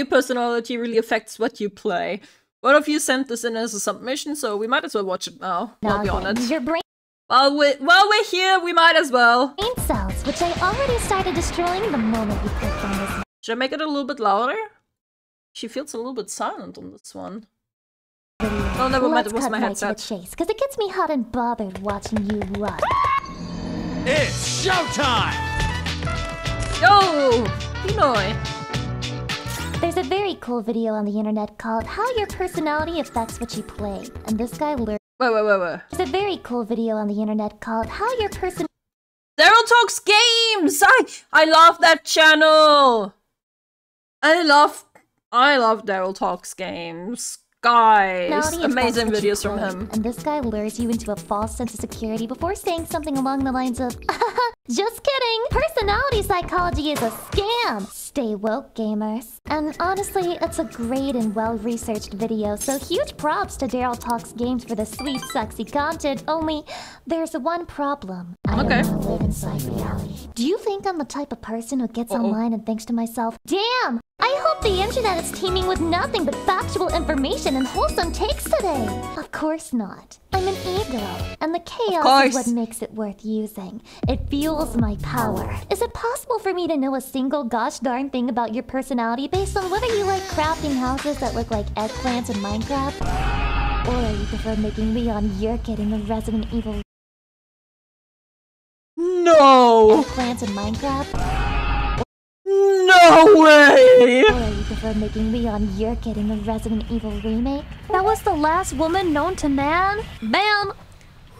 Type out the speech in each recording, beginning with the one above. Your personality really affects what you play. One of you sent this in as a submission, so we might as well watch it now. I'll be on it. Your brain while we're here, we might as well. Brain cells, which I already started destroying the moment we clicked on this. Should I make it a little bit louder? She feels a little bit silent on this one. Oh, never mind, it was my headset. Let's cut right to the chase, because it gets me hot and bothered watching you run. It's showtime! Yo! Pinoy! There's a very cool video on the internet called How Your Personality Affects What You Play, and this guy learned. Wait. There's a very cool video on the internet called How Your Person. Daryl Talks Games! I love that channel! I love Daryl Talks Games. Guys, amazing videos from him. And this guy lures you into a false sense of security before saying something along the lines of, just kidding! Personality psychology is a scam! Stay woke, gamers. And honestly, it's a great and well-researched video, so huge props to Daryl Talks Games for the sweet, sexy content, only there's one problem. I don't live inside reality. Do you think I'm the type of person who gets online and thinks to myself, damn! I hope the internet is teeming with nothing but factual information and wholesome takes today! Of course not. I'm an ego, and the chaos is what makes it worth using. It fuels my power. Is it possible for me to know a single gosh darn thing about your personality based on whether you like crafting houses that look like eggplants in Minecraft? Or you prefer making Leon your kid in the Resident Evil... No! ...eggplants in Minecraft? No way! Or you prefer making Leon your kid in the Resident Evil remake? That was the last woman known to man? Bam!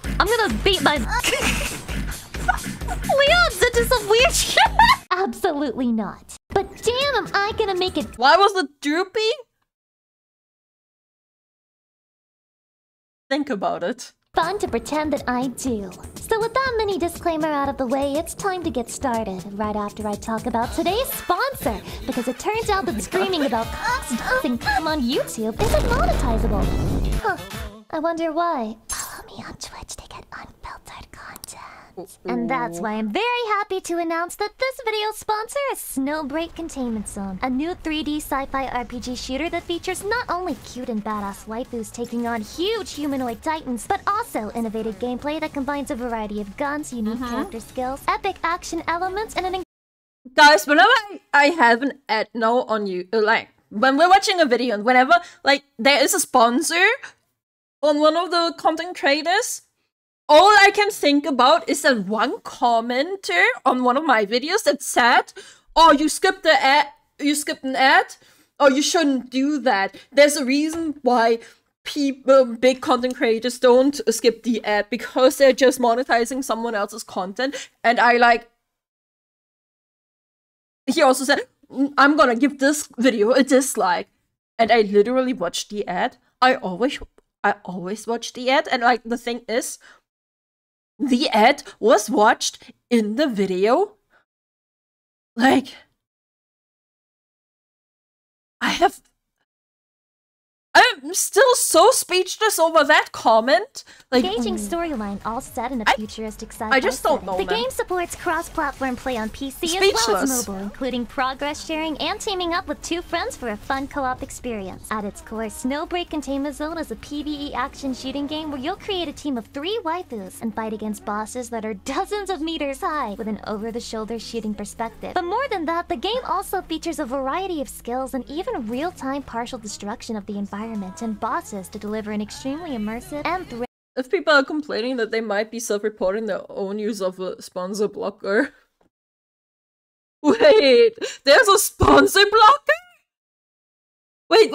I'm gonna beat my... Leon's into some weird shit! Absolutely not. But damn, am I gonna make it... Why was it droopy? Think about it. Fun to pretend that I do. So with that mini disclaimer out of the way, it's time to get started. Right after I talk about today's sponsor, because it turns out that screaming about cops and cum on YouTube isn't monetizable. Huh. I wonder why. Follow me on Twitch to get unfiltered content. And that's why I'm very happy to announce that this video's sponsor is Snowbreak Containment Zone, a new 3D sci-fi RPG shooter that features not only cute and badass waifus taking on huge humanoid titans, but also innovative gameplay that combines a variety of guns, unique character skills, epic action elements, and an... Guys, whenever I have an ad now on you, like, when we're watching a video and whenever, like, there is a sponsor... on one of the content creators, all I can think about is that one commenter on one of my videos that said, "Oh, you skipped the ad. You skipped an ad. Oh, you shouldn't do that. There's a reason why people, big content creators, don't skip the ad because they're just monetizing someone else's content." And I like. He also said, "I'm gonna give this video a dislike," and I literally watched the ad. I always watch the ad, and like the thing is, the ad was watched in the video. Like, I'm still so speechless over that comment. Like, engaging storyline, all set in a futuristic sci-fi. I just don't know. The game supports cross-platform play on PC as well as mobile, including progress sharing and teaming up with two friends for a fun co-op experience. At its core, Snowbreak Containment Zone is a PvE action shooting game where you'll create a team of 3 waifus and fight against bosses that are dozens of meters high with an over-the-shoulder shooting perspective. But more than that, the game also features a variety of skills and even real-time partial destruction of the environment and bosses to deliver an extremely immersive and thrilling. If people are complaining that they might be self-reporting their own use of a sponsor blocker. Wait, there's a sponsor blocker? Wait,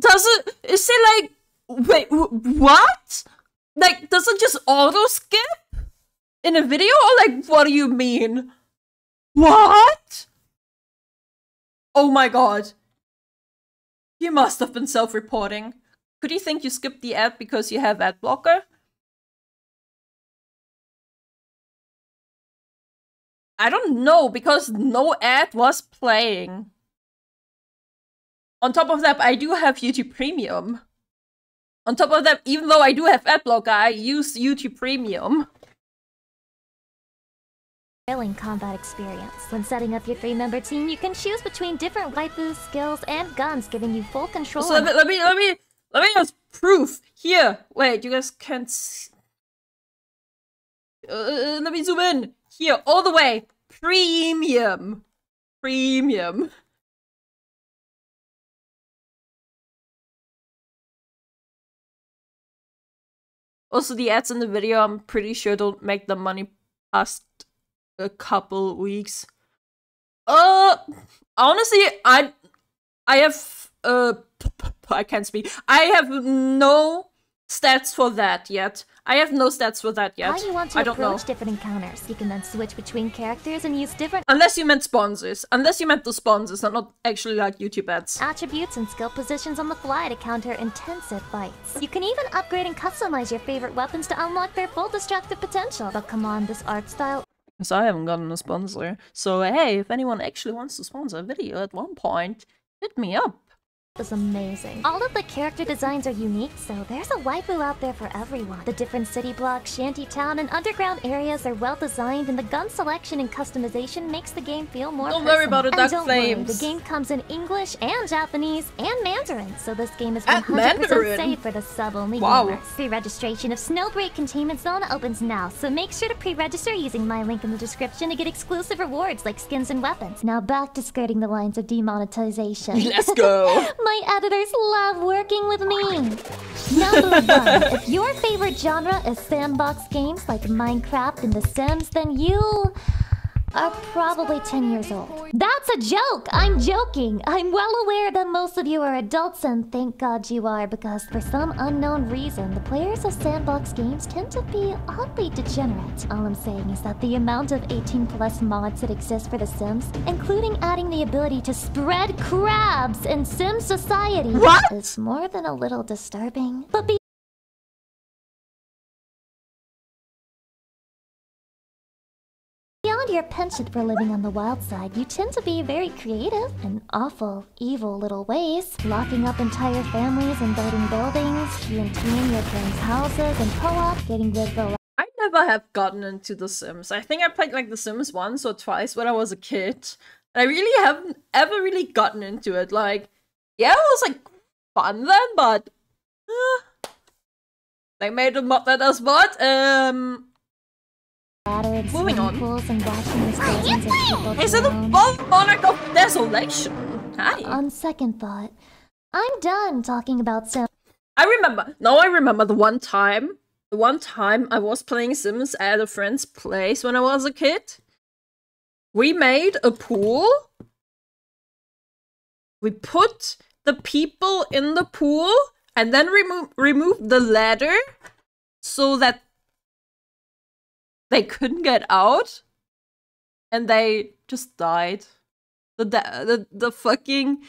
does it? Is it like? Wait, what? Like, does it just auto skip in a video, or like, what do you mean? What? Oh my god. You must have been self-reporting. Could you think you skipped the ad because you have ad blocker? I don't know, because no ad was playing. On top of that, I do have YouTube Premium. On top of that, even though I do have ad blocker, I use YouTube Premium. thrilling combat experience. When setting up your three-member team, you can choose between different waifus, skills, and guns, giving you full control. So let me just proof here. Wait, you guys can't see. Let me zoom in here all the way. Premium. Also, the ads in the video, I'm pretty sure don't make the money past a couple weeks. Honestly, I have I can't speak. I have no stats for that yet. How you want to approach different encounters. You can then switch between characters and use different. Unless you meant sponsors. Unless you meant the sponsors, not actually like YouTube ads. Attributes and skill positions on the fly to counter intensive fights. You can even upgrade and customize your favorite weapons to unlock their full destructive potential. But come on, this art style. So I haven't gotten a sponsor. So hey, if anyone actually wants to sponsor a video at one point, hit me up. Is amazing. All of the character designs are unique, so there's a waifu out there for everyone. The different city blocks, shanty town, and underground areas are well designed, and the gun selection and customization makes the game feel more personal. Don't worry about it, Dark Flames. The game comes in English and Japanese and Mandarin, so this game is 100% safe for the sub-only gamers. Pre-registration of Snowbreak Containment Zone opens now, so make sure to pre-register using my link in the description to get exclusive rewards like skins and weapons. Now back to skirting the lines of demonetization. Let's go. My editors love working with me! Number 1, if your favorite genre is sandbox games like Minecraft and The Sims, then you are probably 10 years old. That's a joke! I'm joking! I'm well aware that most of you are adults, and thank God you are, because for some unknown reason, the players of sandbox games tend to be oddly degenerate. All I'm saying is that the amount of 18+ mods that exist for The Sims, including adding the ability to spread crabs in Sim Society, is more than a little disturbing. But beyond your penchant for living on the wild side, you tend to be very creative in awful, evil little ways. Locking up entire families and building buildings, guillotining your friends' houses and co-op, getting rid of the... I never have gotten into The Sims. I think I played like The Sims once or twice when I was a kid. I really haven't ever really gotten into it. Like, yeah, it was like fun then, but... they made a mod that does what? Moving on. Is it above monarch of desolation? Hi. On second thought, I'm done talking about Sims. I remember the one time I was playing Sims at a friend's place when I was a kid. We made a pool. We put the people in the pool and then removed the ladder so that they couldn't get out, and they just died. The fucking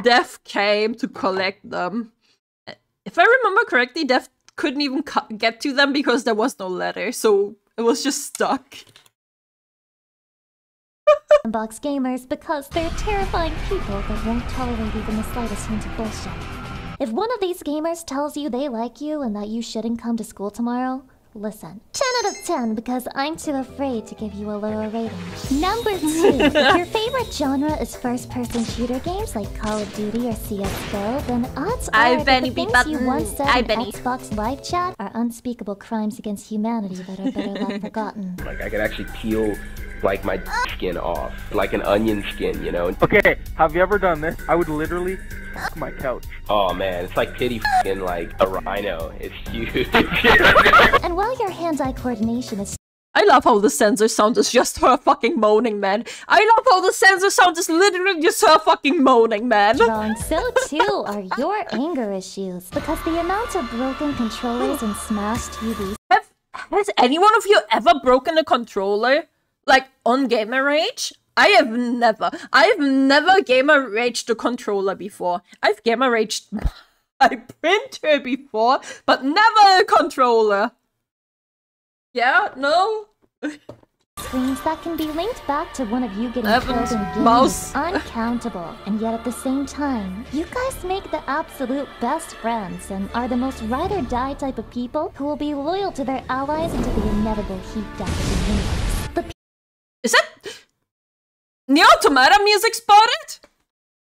death came to collect them. If I remember correctly, death couldn't even get to them because there was no ladder, so it was just stuck. Sandbox gamers, because they're terrifying people that won't tolerate even the slightest hint of bullshit. If one of these gamers tells you they like you and that you shouldn't come to school tomorrow, listen, 10 out of 10, because I'm too afraid to give you a lower rating. Number 2, if your favorite genre is first-person shooter games like Call of Duty or CS:GO, then odds are that the things you once said in Xbox Live chat are unspeakable crimes against humanity that are better left forgotten. Like, I could actually peel, like, my skin off. Like an onion skin, you know? Okay, have you ever done this? I would literally fuck my couch. Oh man, it's like pity fucking like a rhino. It's huge. And while your hand-eye coordination is... I love how the sensor sound is just her fucking moaning, man. Wrong, so too are your anger issues. Because the amount of broken controllers and smashed TVs... Has any one of you ever broken a controller? Like, on Gamer Rage? I've never Gamer Raged a controller before. I've Gamer Raged my printer before, but never a controller. Yeah? No? Screens that can be linked back to one of you getting killed in games is uncountable, and yet at the same time, you guys make the absolute best friends and are the most ride-or-die type of people who will be loyal to their allies into the inevitable heat death of the universe. Is that Neo Automata music spotted?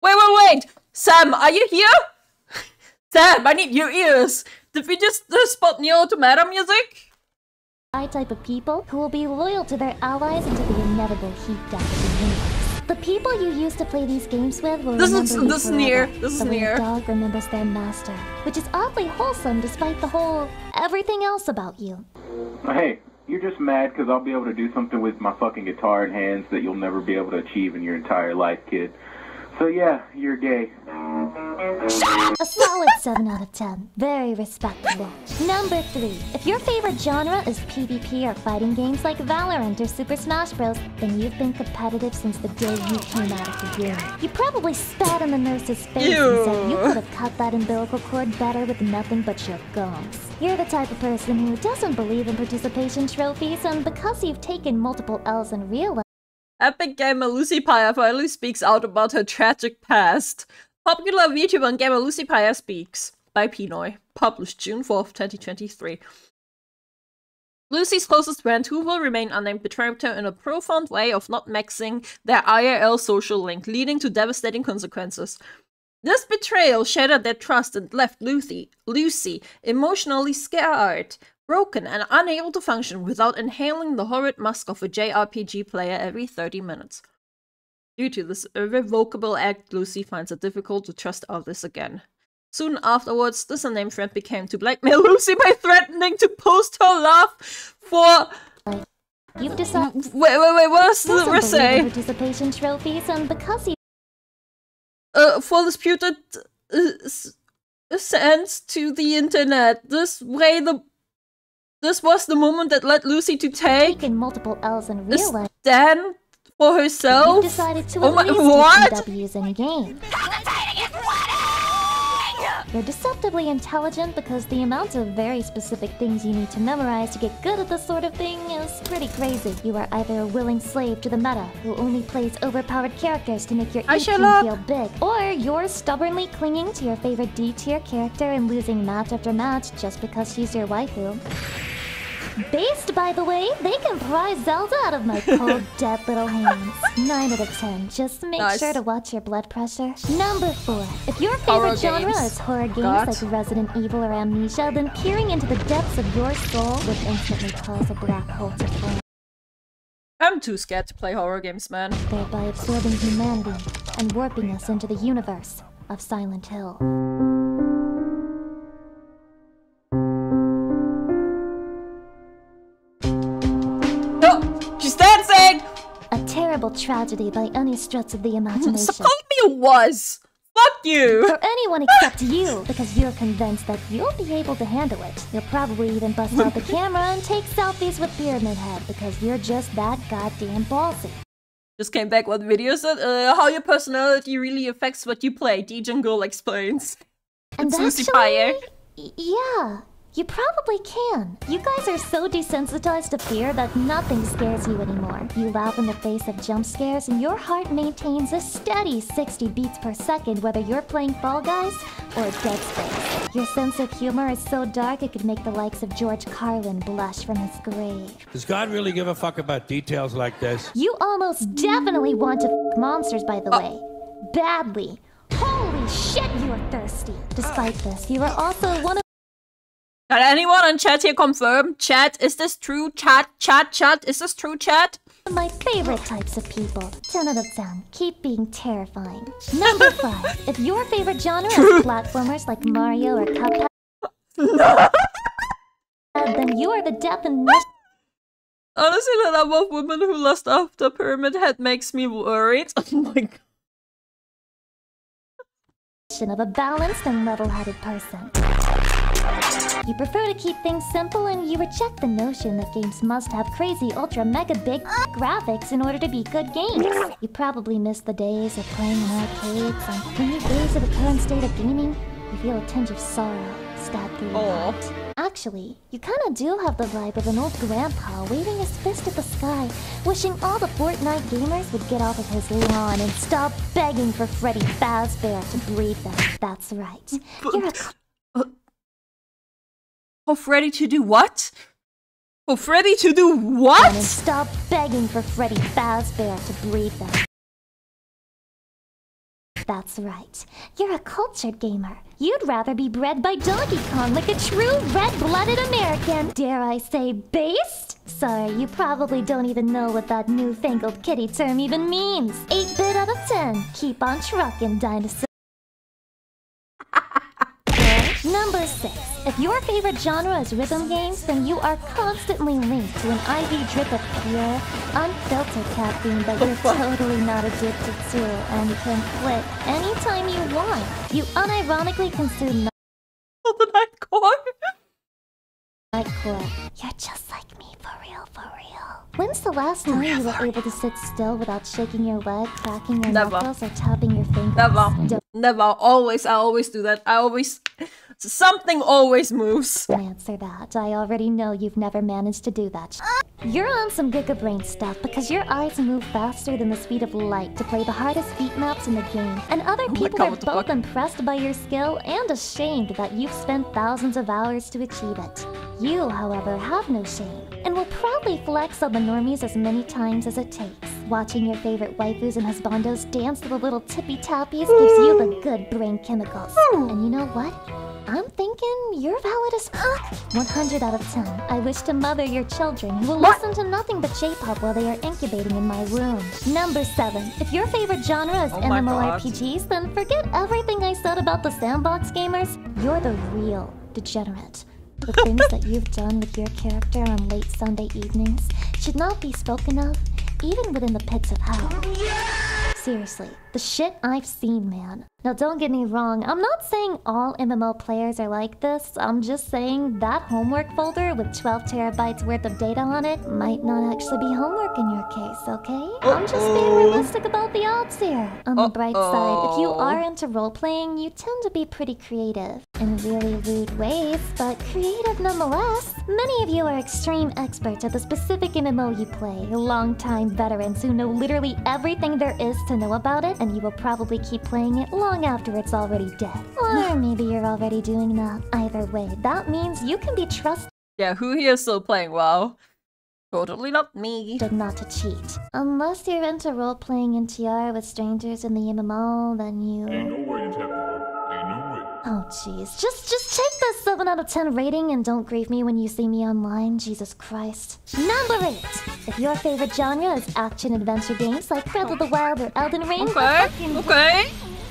Wait! Sam, are you here? Sam, I need your ears! Did we just spot Neo Automata music? Type of people who will be loyal to their allies into the inevitable heat death of the universe. The people you used to play these games with will remember you forever, but the dog remembers their master, which is oddly wholesome despite the whole everything else about you. Hey, you're just mad because I'll be able to do something with my fucking guitar in hands that you'll never be able to achieve in your entire life, kid. So yeah, you're gay. A solid 7 out of 10. Very respectable. Number 3. If your favorite genre is PvP or fighting games like Valorant or Super Smash Bros, then you've been competitive since the day you came out of the unit. You probably spat in the nurse's face and said you could have cut that umbilical cord better with nothing but your gums. You're the type of person who doesn't believe in participation trophies, and because you've taken multiple L's in real life... Epic gamer Lucy Pyre finally speaks out about her tragic past. Popular VTuber and gamer Lucy Pyre Speaks by Pinoy, published June 4th, 2023. Lucy's closest friend, who will remain unnamed, betrayed her in a profound way of not maxing their IRL social link, leading to devastating consequences. This betrayal shattered their trust and left Lucy emotionally scarred, broken, and unable to function without inhaling the horrid musk of a JRPG player every 30 minutes. Due to this irrevocable act, Lucy finds it difficult to trust others again. Soon afterwards, this unnamed friend began to blackmail Lucy by threatening to post her love for... You've decided... Wait, what's the essay? Participation trophies, and because he... for disputed... sense to the internet. This way the... This was the moment that led Lucy to take a stand for herself. Oh my, what? You're deceptively intelligent because the amount of very specific things you need to memorize to get good at this sort of thing is pretty crazy. You are either a willing slave to the meta who only plays overpowered characters to make your team feel big, or you're stubbornly clinging to your favorite D-tier character and losing match after match just because she's your waifu. Based, by the way, they can pry Zelda out of my cold, dead little hands. 9 out of 10. Just make sure to watch your blood pressure. Number 4. If your favorite genre is horror games like Resident Evil or Amnesia, then peering into the depths of your soul would instantly cause a black hole to form. I'm too scared to play horror games, man. Thereby absorbing humanity and warping us into the universe of Silent Hill. Terrible tragedy by any stretch of the imagination. Suppose me was! Fuck you! For anyone except you, because you're convinced that you'll be able to handle it. You'll probably even bust out the camera and take selfies with Pyramid Head, because you're just that goddamn ballsy. Just came back with videos that how your personality really affects what you play, DJ Girl explains. And that's actually... Yeah. You probably can. You guys are so desensitized to fear that nothing scares you anymore. You laugh in the face of jump scares and your heart maintains a steady 60 beats per second whether you're playing Fall Guys or Dead Space. Your sense of humor is so dark it could make the likes of George Carlin blush from his grave. Does God really give a fuck about details like this? You almost definitely want to f*** monsters, by the way. Badly. Holy shit, you are thirsty. Despite this, you are also one of... Can anyone on chat here confirm? Chat, is this true? Chat, is this true, chat? My favorite types of people. 10 out of 10. Keep being terrifying. Number 5. If your favorite genre is platformers like Mario or Cuphead, then you are the definition. Honestly, the number of women who lust after Pyramid Head makes me worried. Oh my god. Of a balanced and level-headed person. You prefer to keep things simple and you reject the notion that games must have crazy ultra-mega-big graphics in order to be good games. You probably miss the days of playing in arcades, and when you gaze at the current state of gaming, you feel a tinge of sorrow stab through your heart. Actually, you kinda do have the vibe of an old grandpa waving his fist at the sky, wishing all the Fortnite gamers would get off of his lawn and stop begging for Freddy Fazbear to breathe them. That's right. But, you're a... for Freddy to do what? For Freddy to do what? And stop begging for Freddy Fazbear to breathe them. That's right. You're a cultured gamer. You'd rather be bred by Donkey Kong like a true red-blooded American. Dare I say based? Sorry, you probably don't even know what that newfangled kitty term even means. 8-bit out of 10. Keep on truckin', dinosaur. Number 6. If your favorite genre is rhythm games, then you are constantly linked to an IV drip of pure, unfiltered caffeine that you're totally not addicted to and can quit anytime you want. You unironically consume Nightcore. You're just like me, for real, for real. When's the last time you were able to sit still without shaking your leg, cracking your knuckles, or tapping your fingers? Never. Never. Always. I always do that. I always... Something always moves. Answer that. I already know you've never managed to do that. You're on some Giga Brain stuff because your eyes move faster than the speed of light to play the hardest beat maps in the game. And other people are both impressed by your skill and ashamed that you've spent thousands of hours to achieve it. You, however, have no shame, and will proudly flex on the normies as many times as it takes. Watching your favorite waifus and husbandos dance to the little tippy-tappies gives you the good brain chemicals. And you know what? I'm thinking you're valid as fuck. 100 out of 10. I wish to mother your children who will listen to nothing but J-pop while they are incubating in my room. Number 7. If your favorite genre is MMORPGs, then forget everything I said about the sandbox gamers. You're the real degenerate. The things that you've done with your character on late Sunday evenings should not be spoken of, even within the pits of hell. Seriously, the shit I've seen, man. Now don't get me wrong, I'm not saying all MMO players are like this, I'm just saying that homework folder with 12 terabytes worth of data on it might not actually be homework in your case, okay? I'm just being realistic about the odds here. On the bright side, if you are into role-playing, you tend to be pretty creative. In really rude ways, but creative nonetheless. Many of you are extreme experts at the specific MMO you play, long-time veterans who know literally everything there is to know about it, and you will probably keep playing it long after it's already dead. Or maybe you're already doing that. Either way, that means you can be trusted. Yeah, who here is still playing WoW? Totally not me. Not to cheat. Unless you're into role-playing in TR with strangers in the MMO, then you... Ain't no way to tell you. Oh jeez, just take this 7 out of 10 rating and don't grieve me when you see me online, Jesus Christ. Number 8! If your favorite genre is action-adventure games like Breath of the Wild or Elden Ring... Okay.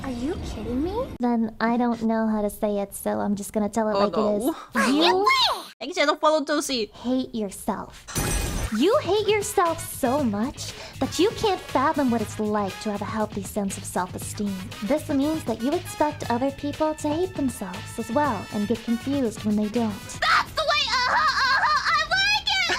Are you kidding me? Then I don't know how to say it, so I'm just gonna tell it like it is. You... Actually, I don't follow Josie. Hate yourself. You hate yourself so much that you can't fathom what it's like to have a healthy sense of self-esteem. This means that you expect other people to hate themselves as well and get confused when they don't. That's the way! I like it!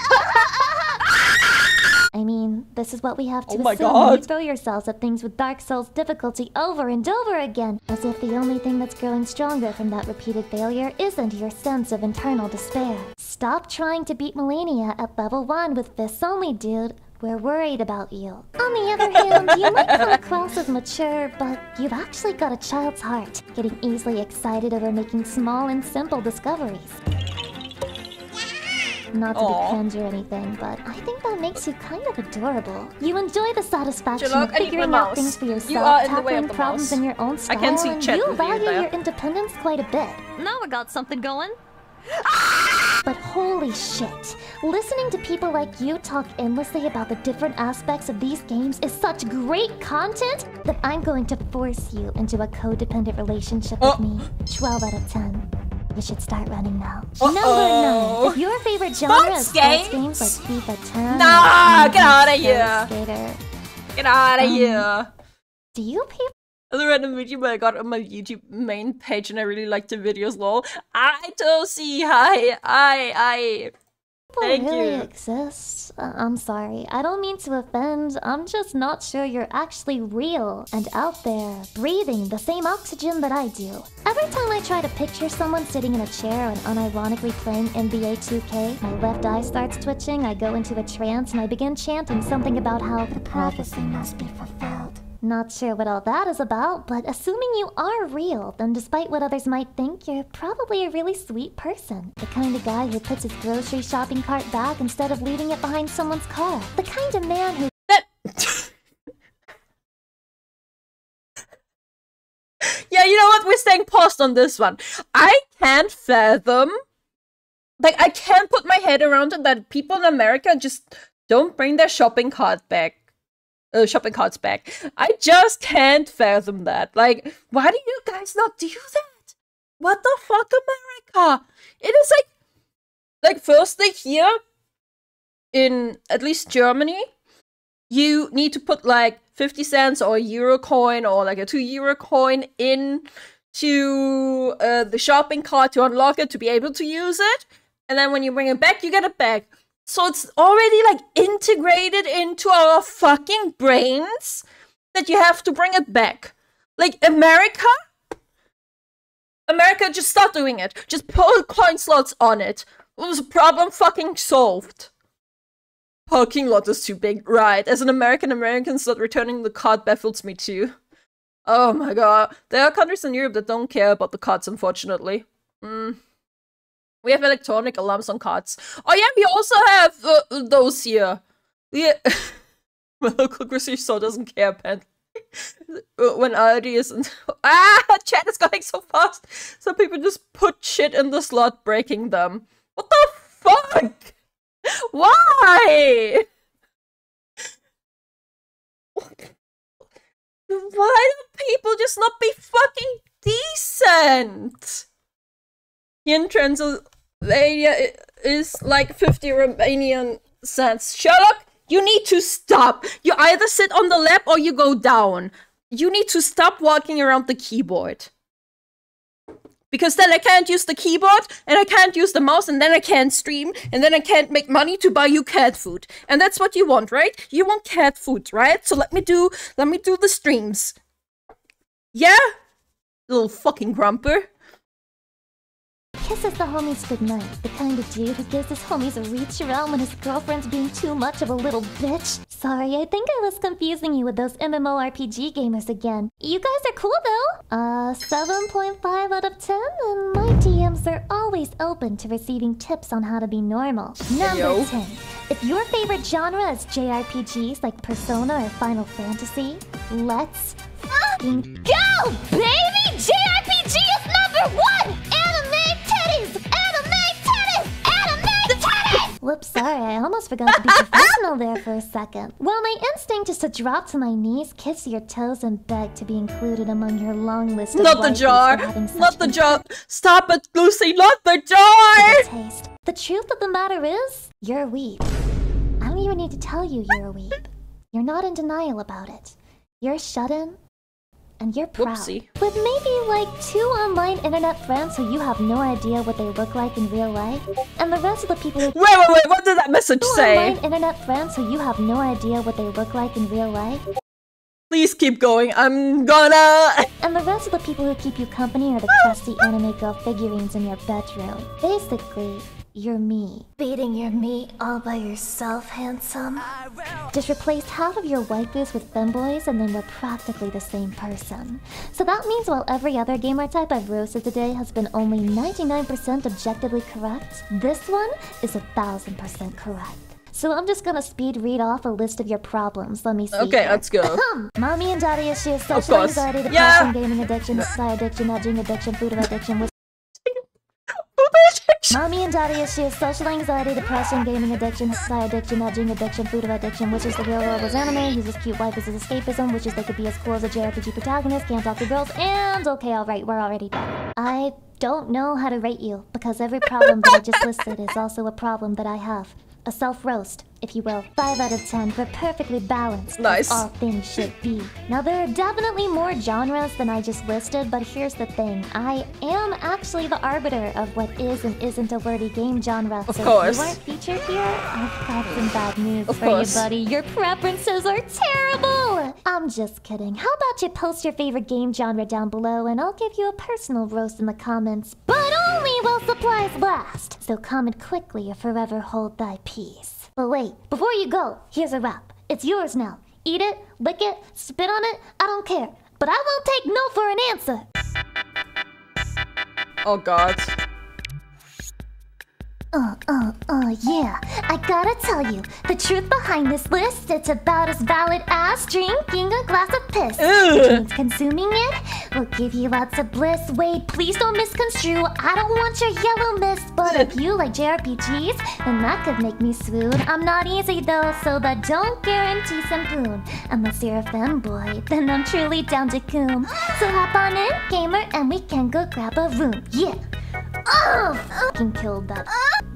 I mean, this is what we have to assume when you throw yourselves at things with Dark Souls difficulty over and over again, as if the only thing that's growing stronger from that repeated failure isn't your sense of internal despair. Stop trying to beat Melania at level 1 with fists only, dude. We're worried about you. On the other hand, you might come across as mature, but you've actually got a child's heart, getting easily excited over making small and simple discoveries. Not to be cringe or anything, but I think that makes you kind of adorable. You enjoy the satisfaction of figuring out things for yourself, tackling problems in your own style, and you value your independence quite a bit. Now we got something going. But holy shit, listening to people like you talk endlessly about the different aspects of these games is such great content that I'm going to force you into a codependent relationship with me. 12 out of 10. You should start running now. Number 9. If your favorite genre is sports games like FIFA 10... Nah, get out of here! Get out of here! Do you people... Another random VTuber I got on my YouTube main page and I really liked the videos, lol. I don't see, hi, I Thank really you. Exists. I'm sorry. I don't mean to offend. I'm just not sure you're actually real and out there breathing the same oxygen that I do. Every time I try to picture someone sitting in a chair and unironically playing NBA 2K, my left eye starts twitching, I go into a trance, and I begin chanting something about how the prophecy must be fulfilled. Not sure what all that is about, but assuming you are real, then despite what others might think, you're probably a really sweet person. The kind of guy who puts his grocery shopping cart back instead of leaving it behind someone's car. The kind of man who... Yeah, you know what? We're staying paused on this one. I can't fathom... Like, I can't put my head around it that people in America just don't bring their shopping cart back. Shopping carts back. I just can't fathom that. Like, why do you guys not do that? What the fuck, America? It is like firstly here, in at least Germany, you need to put like 50 cents or a euro coin or like a €2 coin in to the shopping cart to unlock it, to be able to use it. And then when you bring it back, you get it back. So it's already like integrated into our fucking brains that you have to bring it back. Like America, just start doing it. Just put coin slots on it. It was a problem fucking solved. Parking lot is too big. Right. As an American's not returning the cart baffles me too. Oh my god. There are countries in Europe that don't care about the carts, unfortunately. We have electronic alarms on carts. Oh yeah, we also have those here. Yeah. My local grocery store doesn't care, apparently. When Aldi isn't... Ah! Chat is going so fast! Some people just put shit in the slot, breaking them. What the fuck? Why? Why do people just not be fucking decent? In Transylvania is like 50 Romanian cents. Sherlock, you need to stop. You either sit on the lap or you go down. You need to stop walking around the keyboard. Because then I can't use the keyboard, and I can't use the mouse, and then I can't stream, and then I can't make money to buy you cat food. And that's what you want, right? You want cat food, right? So let me do the streams. Yeah? Little fucking grumper. Kisses the homies goodnight, the kind of dude who gives his homies a reach around when his girlfriend's being too much of a little bitch. Sorry, I think I was confusing you with those MMORPG gamers again. You guys are cool though! 7.5 out of 10, and my DMs are always open to receiving tips on how to be normal. Number 10. If your favorite genre is JRPGs like Persona or Final Fantasy, let's fucking go, baby! JRPG is number 1! Whoops, sorry, I almost forgot to be professional there for a second. Well, my instinct is to drop to my knees, kiss your toes, and beg to be included among your long list of... Not the jar! Not the jar! Stop it, Lucy! Not the jar! Taste. The truth of the matter is, you're a weeb. I don't even need to tell you you're a weeb. You're not in denial about it. You're shut-in. And you're proud. Whoopsie. With maybe like 2 online internet friends who you have no idea what they look like in real life, and the rest of the people who... Wait, what did that message say? Online internet friends who you have no idea what they look like in real life. Please keep going, I'm gonna... And the rest of the people who keep you company are the crusty anime girl figurines in your bedroom. Basically, you're me. Beating your meat all by yourself, handsome. Just replace half of your waifus with femboys, and then we're practically the same person. So that means while every other gamer type I've roasted today has been only 99% objectively correct, this one is 1,000% correct. So I'm just gonna speed read off a list of your problems. Let me see. Okay, let's go. Mommy and daddy issues, social anxiety, depression, gaming addiction, side addiction, edging addiction, food addiction. Mommy and daddy issues, social anxiety, depression, gaming addiction, side addiction, edging addiction, food addiction, which is the real world was anime, uses cute wife as his escapism, which is they could be as cool as a JRPG protagonist, can't talk to girls, and okay, alright, we're already done. I don't know how to rate you, because every problem that I just listed is also a problem that I have. A self-roast, if you will. 5 out of 10 for perfectly balanced. Nice. All things should be. Now there are definitely more genres than I just listed, but here's the thing. I am actually the arbiter of what is and isn't a wordy game genre. Of course. So if you weren't featured here, I've got some bad news for you, buddy. Your preferences are terrible! I'm just kidding. How about you post your favorite game genre down below and I'll give you a personal roast in the comments. But only while supplies last! So comment quickly or forever hold thy peace. But wait, before you go, here's a wrap. It's yours now. Eat it, lick it, spit on it, I don't care. But I won't take no for an answer! Oh god. Yeah. I gotta tell you, the truth behind this list, it's about as valid as drinking a glass of piss. Which means consuming it will give you lots of bliss. Wait, please don't misconstrue. I don't want your yellow mist, but if you like JRPGs, then that could make me swoon. I'm not easy though, so that don't guarantee some poon. Unless you're a fanboy, then I'm truly down to coom. So hop on in, gamer, and we can go grab a room. Yeah. Oh, fucking killed that.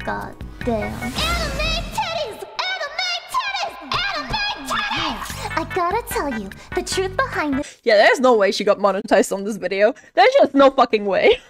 God damn. Anime titties! Anime titties! Anime titties! I gotta tell you, the truth behind this. Yeah, there's no way she got monetized on this video. There's just no fucking way.